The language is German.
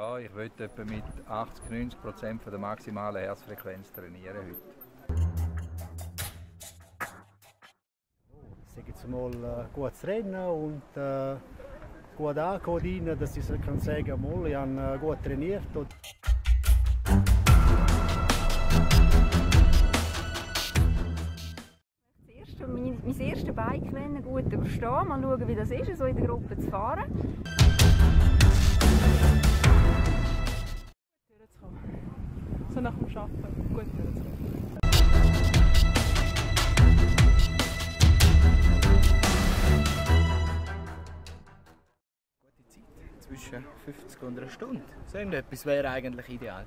Ja, ich will etwa mit 80–90% der maximalen Herzfrequenz trainieren heute. Ich sage jetzt mal, gutes Rennen und gut ankommen, dass ich sagen kann, mal, ich habe gut trainiert. Mein erstes Bike-Rennen gut überstehen, mal schauen, wie das ist, so in der Gruppe zu fahren. So nach dem Arbeiten, gut durchzukommen. Gute Zeit, zwischen 50 und einer Stunde. So etwas wäre eigentlich ideal.